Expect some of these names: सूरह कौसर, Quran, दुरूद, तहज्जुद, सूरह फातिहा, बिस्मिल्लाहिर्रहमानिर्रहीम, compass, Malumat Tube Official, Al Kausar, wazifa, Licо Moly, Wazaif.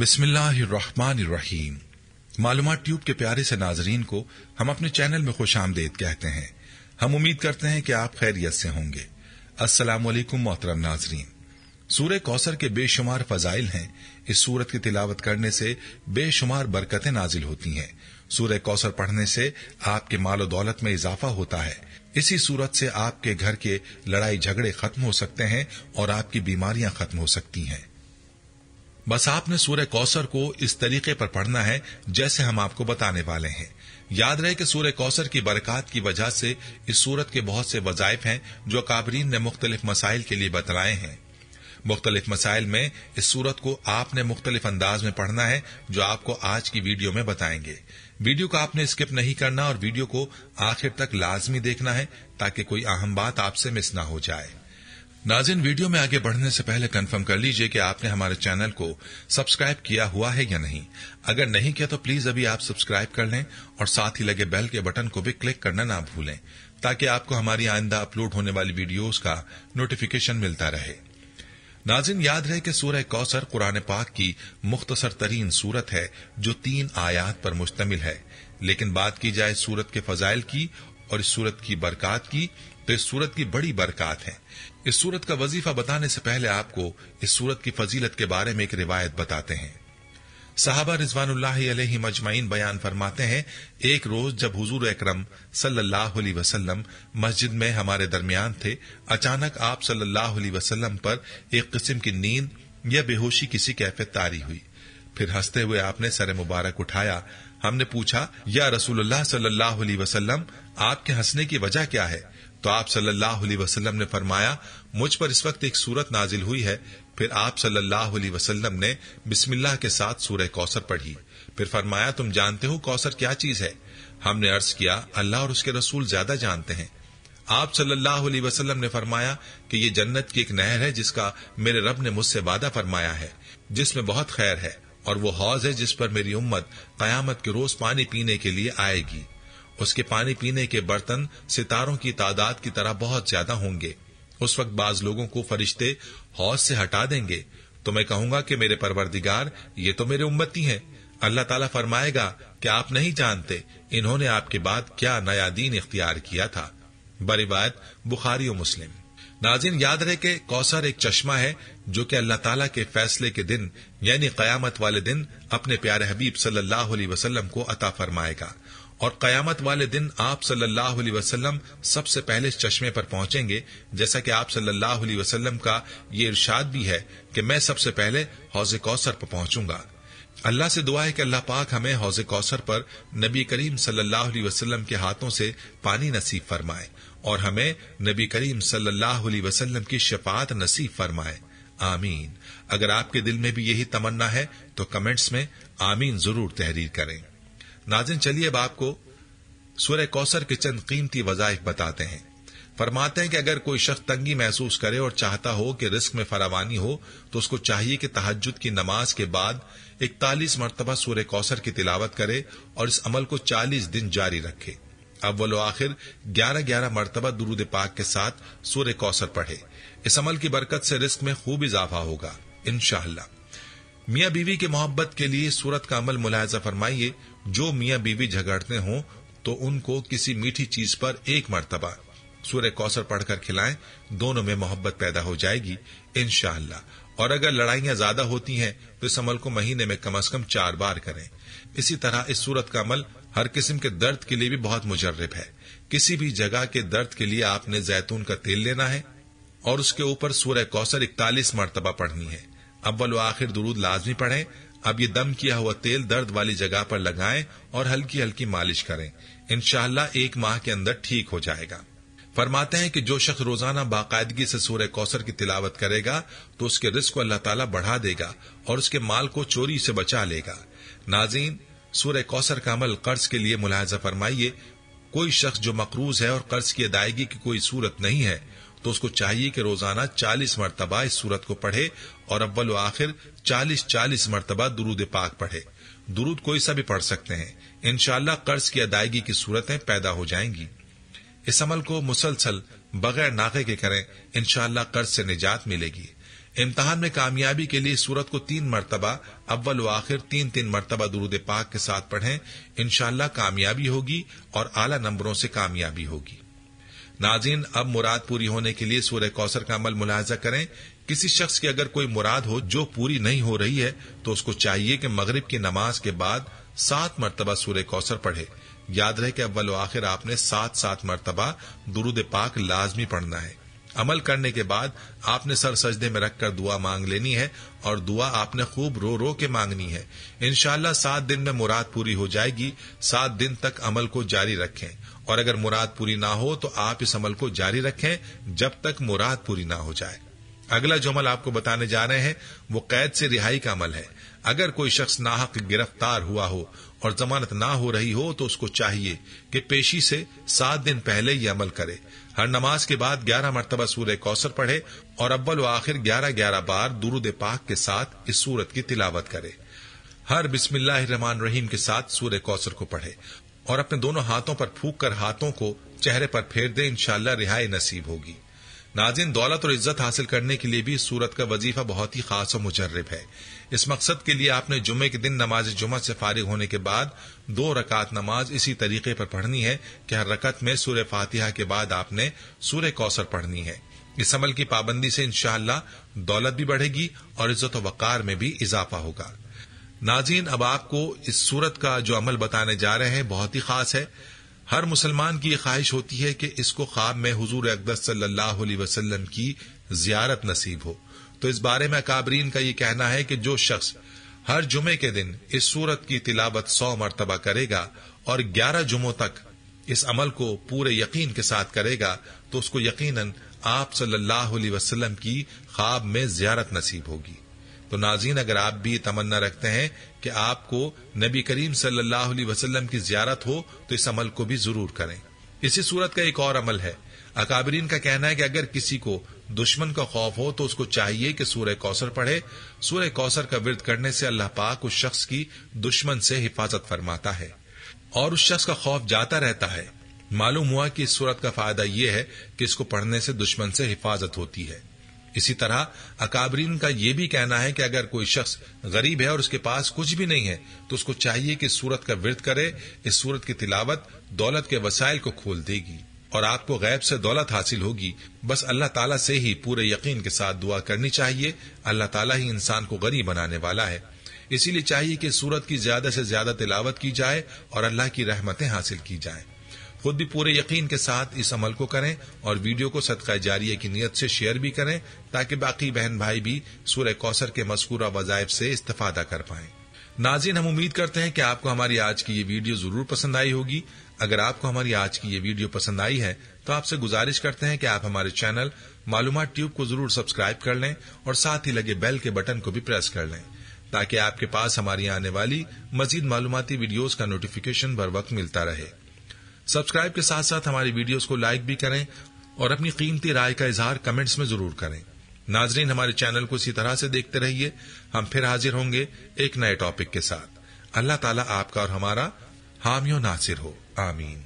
बिस्मिल्लाहिर्रहमानिर्रहीम। मालूमात ट्यूब के प्यारे से नाजरीन को हम अपने चैनल में खुश आमदेद कहते हैं। हम उम्मीद करते हैं कि आप खैरियत से होंगे। अस्सलाम वालेकुम मोहतरम नाजरीन। सूरह कौसर के बेशुमार फजाइल हैं। इस सूरत की तिलावत करने से बेशुमार बरकतें नाजिल होती हैं। सूरह कौसर पढ़ने से आपके माल और दौलत में इजाफा होता है। इसी सूरत से आपके घर के लड़ाई झगड़े खत्म हो सकते हैं और आपकी बीमारियां खत्म हो सकती हैं। बस आपने सूरह कौसर को इस तरीके पर पढ़ना है जैसे हम आपको बताने वाले हैं। याद रहे कि सूरह कौसर की बरकत की वजह से इस सूरत के बहुत से वजायफ हैं जो काबरीन ने मुख्तलिफ मसाइल के लिए बतलाए हैं। मुख्तलिफ मसाइल में इस सूरत को आपने मुख्तलिफ अंदाज में पढ़ना है जो आपको आज की वीडियो में बताएंगे। वीडियो को आपने स्किप नहीं करना और वीडियो को आखिर तक लाजमी देखना है ताकि कोई अहम बात आपसे मिस ना हो जाए। नाज़रीन, वीडियो में आगे बढ़ने से पहले कंफर्म कर लीजिए कि आपने हमारे चैनल को सब्सक्राइब किया हुआ है या नहीं। अगर नहीं किया तो प्लीज अभी आप सब्सक्राइब कर लें और साथ ही लगे बेल के बटन को भी क्लिक करना ना भूलें ताकि आपको हमारी आइंदा अपलोड होने वाली वीडियोस का नोटिफिकेशन मिलता रहे। नाज़रीन, याद रहे कि सूरह कौसर कुरान पाक की मुख्तसर तरीन सूरत है जो 3 आयात पर मुश्तमिल है। लेकिन बात की जाए सूरत के फजाइल की और इस सूरत की बरकत की तो इस सूरत की बड़ी बरकत है। इस सूरत का वजीफा बताने से पहले आपको इस सूरत की फजीलत के बारे में एक रिवायत बताते हैं। सहाबा रिज़वानुल्लाहि अलैहिम अजमाइन बयान फरमाते हैं, एक रोज जब हुजूर अकरम सल्लल्लाहु अलैहि वसल्लम मस्जिद में हमारे दरमियान थे, अचानक आप सल्लल्लाहु अलैहि वसल्लम पर एक किस्म की नींद या बेहोशी किसी कैफियत तारी हुई। फिर हंसते हुए आपने सर मुबारक उठाया। हमने पूछा, या रसूलुल्लाह सल्लल्लाहु अलैहि वसल्लम, आपके हंसने की वजह क्या है? तो आप सल्लल्लाहु अलैहि वसल्लम ने फरमाया, मुझ पर इस वक्त एक सूरत नाजिल हुई है। फिर आप सल्लल्लाहु अलैहि वसल्लम ने बिस्मिल्लाह के साथ सूरह कौसर पढ़ी। फिर फरमाया, तुम जानते हो कौसर क्या चीज है? हमने अर्ज किया, अल्लाह और उसके रसूल ज्यादा जानते हैं। आप सल्लल्लाहु अलैहि वसल्लम ने फरमाया कि ये जन्नत की एक नहर है जिसका मेरे रब ने मुझसे वादा फरमाया है, जिसमें बहुत खैर है, और वो हौज है जिस पर मेरी उम्मत कयामत के रोज पानी पीने के लिए आएगी। उसके पानी पीने के बर्तन सितारों की तादाद की तरह बहुत ज्यादा होंगे। उस वक्त बाज लोगों को फरिश्ते हौज से हटा देंगे। तो मैं कहूंगा कि मेरे परवरदिगार, ये तो मेरे उम्मती हैं। अल्लाह ताला फरमाएगा कि आप नहीं जानते इन्होंने आपके बाद क्या नया दीन इख्तियार किया था। बरिवायत बुखारी और मुस्लिम। नाज़रीन, याद रहे कि कौसर एक चश्मा है जो कि अल्लाह ताला के फैसले के दिन यानी कयामत वाले दिन अपने प्यारे हबीब सल्लल्लाहु अलैहि वसल्लम को अता फरमाएगा। और कयामत वाले दिन आप सल्लल्लाहु अलैहि वसल्लम सबसे पहले इस चश्मे पर पहुंचेंगे, जैसा कि आप सल्लल्लाहु अलैहि वसल्लम का ये इरशाद भी है कि मैं सबसे पहले हौज कौसर पर पहुंचूंगा। अल्लाह से दुआ है कि अल्लाह पाक हमें हौज कौसर पर नबी करीम सल्लल्लाहु अलैहि वसल्लम के हाथों से पानी नसीब फरमाए और हमें नबी करीम सल्लल्लाहु अलैहि वसल्लम की शफाअत नसीब फरमाए। आमीन। अगर आपके दिल में भी यही तमन्ना है तो कमेंट्स में आमीन जरूर तहरीर करें। नाज़रीन, चलिए अब आपको सूरह कौसर के चंद कीमती वज़ाइफ बताते हैं। फरमाते हैं कि अगर कोई शख्स तंगी महसूस करे और चाहता हो कि रिस्क में फरावानी हो तो उसको चाहिए कि तहज्जुद की नमाज के बाद 41 मरतबा सूरह कौसर की तिलावत करे और इस अमल को 40 दिन जारी रखे। अव्वल व आखिर 11-11 मरतबा दुरूद पाक के साथ सूरह कौसर पढ़े। इस अमल की बरकत से रिस्क में खूब इजाफा होगा इंशाअल्लाह। मियाँ बीवी के मोहब्बत के लिए सूरत का अमल मुलाहजा फरमाइए। जो मियाँ बीवी झगड़ते हों तो उनको किसी मीठी चीज पर 1 मरतबा सूरह कौसर पढ़कर खिलाएं, दोनों में मोहब्बत पैदा हो जाएगी इंशाअल्लाह। और अगर लड़ाइयां ज्यादा होती हैं तो इस अमल को महीने में कम से कम 4 बार करें। इसी तरह इस सूरत का अमल हर किस्म के दर्द के लिए भी बहुत मुजर्रब है। किसी भी जगह के दर्द के लिए आपने जैतून का तेल लेना है और उसके ऊपर सूरह कौसर 41 मरतबा पढ़नी है। अव्वल व आखिर दुरूद लाजमी पढ़ें। अब ये दम किया हुआ तेल दर्द वाली जगह पर लगाएं और हल्की हल्की मालिश करें। इंशाअल्लाह 1 माह के अंदर ठीक हो जाएगा। फरमाते हैं कि जो शख्स रोजाना बाकायदगी से सूरह कौसर की तिलावत करेगा तो उसके रिस्क को अल्लाह ताला बढ़ा देगा और उसके माल को चोरी से बचा लेगा। नाज़रीन, सूरह कौसर का अमल कर्ज के लिए मुलाहजा फरमाइए। कोई शख्स जो मकरूज है और कर्ज की अदायगी की कोई सूरत नहीं है तो उसको चाहिए कि रोजाना 40 मरतबा इस सूरत को पढ़े और अव्वल व आखिर 40-40 मरतबा दुरूद पाक पढ़े। दुरूद कोई सा भी पढ़ सकते हैं। इंशाअल्लाह कर्ज की अदायगी की सूरतें पैदा हो जाएंगी। इस अमल को मुसलसल बगैर नाके के करें, इंशाअल्लाह कर्ज से निजात मिलेगी। इम्तहान में कामयाबी के लिए सूरत को 3 मरतबा अव्वल व आखिर 3-3 मरतबा दुरूद पाक के साथ पढ़ें। इंशाअल्लाह कामयाबी होगी और आला नंबरों से कामयाबी होगी। नाज़रीन, अब मुराद पूरी होने के लिए सूरह कौसर का अमल मुलाहजा करें। किसी शख्स की अगर कोई मुराद हो जो पूरी नहीं हो रही है तो उसको चाहिए कि मगरिब की नमाज के बाद 7 मरतबा सूरह कौसर पढ़े। याद रहे कि अव्वल व आखिर आपने 7-7 मरतबा दुरूद पाक लाजमी पढ़ना है। अमल करने के बाद आपने सर सजदे में रखकर दुआ मांग लेनी है और दुआ आपने खूब रो रो के मांगनी है। इंशाअल्लाह 7 दिन में मुराद पूरी हो जाएगी। 7 दिन तक अमल को जारी रखें और अगर मुराद पूरी ना हो तो आप इस अमल को जारी रखें जब तक मुराद पूरी ना हो जाए। अगला जो अमल आपको बताने जा रहे हैं वो कैद से रिहाई का अमल है। अगर कोई शख्स नाहक गिरफ्तार हुआ हो और जमानत ना हो रही हो तो उसको चाहिए कि पेशी से 7 दिन पहले ये अमल करे। हर नमाज के बाद 11 मरतबा सूरह कौसर पढ़े और अव्वल व आखिर 11-11 बार दुरूद पाक के साथ इस सूरत की तिलावत करे। हर बिस्मिल्लाहिर्रहमानिर्रहीम के साथ सूरह कौसर को पढ़े और अपने दोनों हाथों पर फूंक कर हाथों को चेहरे पर फेर दे। इंशाअल्लाह रिहाई नसीब होगी। नाज़रीन, दौलत और इज्जत हासिल करने के लिए भी सूरत का वजीफा बहुत ही खास और मुजर्रब है। इस मकसद के लिए आपने जुमे के दिन नमाज जुमा से फारिग होने के बाद 2 रकात नमाज इसी तरीके पर पढ़नी है कि हर रकत में सूरह फातिहा के बाद आपने सूरह कौसर पढ़नी है। इस अमल की पाबंदी से इंशाअल्लाह दौलत भी बढ़ेगी और इज्जत और वकार में भी इजाफा होगा। नाज़रीन, अब आपको इस सूरत का जो अमल बताने जा रहे हैं बहुत ही खास है। हर मुसलमान की ये ख्वाहिश होती है कि इसको ख्वाब में हुजूर अक़दस सल्लल्लाहु अलैहि वसल्लम की जियारत नसीब हो। तो इस बारे में अकाबरीन का ये कहना है कि जो शख्स हर जुमे के दिन इस सूरत की तिलावत 100 मरतबा करेगा और 11 जुमों तक इस अमल को पूरे यकीन के साथ करेगा तो उसको यकीनन आप सल्लल्लाहु अलैहि वसल्लम की ख्वाब में जियारत नसीब होगी। तो नाज़रीन, अगर आप भी तमन्ना रखते हैं कि आपको नबी करीम सल्लल्लाहु अलैहि वसल्लम की जियारत हो तो इस अमल को भी जरूर करें। इसी सूरत का एक और अमल है। अकाबरीन का कहना है कि अगर किसी को दुश्मन का खौफ हो तो उसको चाहिए कि सूरह कौसर पढ़े। सूरह कौसर का विर्द करने से अल्लाह पाक उस शख्स की दुश्मन से हिफाजत फरमाता है और उस शख्स का खौफ जाता रहता है। मालूम हुआ कि इस सूरत का फायदा यह है कि इसको पढ़ने से दुश्मन से हिफाजत होती है। इसी तरह अकाबरीन का यह भी कहना है कि अगर कोई शख्स गरीब है और उसके पास कुछ भी नहीं है तो उसको चाहिए कि सूरत का विर्द करे। इस सूरत की तिलावत दौलत के वसाइल को खोल देगी और आपको गैब से दौलत हासिल होगी। बस अल्लाह ताला से ही पूरे यकीन के साथ दुआ करनी चाहिए। अल्लाह ताला ही इंसान को गरीब बनाने वाला है। इसीलिए चाहिए कि सूरत की ज्यादा से ज्यादा तिलावत की जाए और अल्लाह की रहमतें हासिल की जाए। खुद भी पूरे यकीन के साथ इस अमल को करें और वीडियो को सदका जारिया की नियत से शेयर भी करें ताकि बाकी बहन भाई भी सूरह कौसर के मज़कूरा वज़ाइफ से इस्तेफादा कर पाएं। नाज़रीन, हम उम्मीद करते हैं कि आपको हमारी आज की ये वीडियो जरूर पसंद आई होगी। अगर आपको हमारी आज की ये वीडियो पसंद आई है तो आपसे गुजारिश करते हैं कि आप हमारे चैनल मालूमात ट्यूब को जरूर सब्सक्राइब कर लें और साथ ही लगे बेल के बटन को भी प्रेस कर लें ताकि आपके पास हमारी आने वाली मजीद मालूमाती वीडियोज का नोटिफिकेशन बर वक्त मिलता रहे। सब्सक्राइब के साथ साथ हमारी वीडियोस को लाइक भी करें और अपनी कीमती राय का इजहार कमेंट्स में जरूर करें। नाजरीन, हमारे चैनल को इसी तरह से देखते रहिए। हम फिर हाजिर होंगे एक नए टॉपिक के साथ। अल्लाह ताला आपका और हमारा हामी और नासिर हो। आमीन।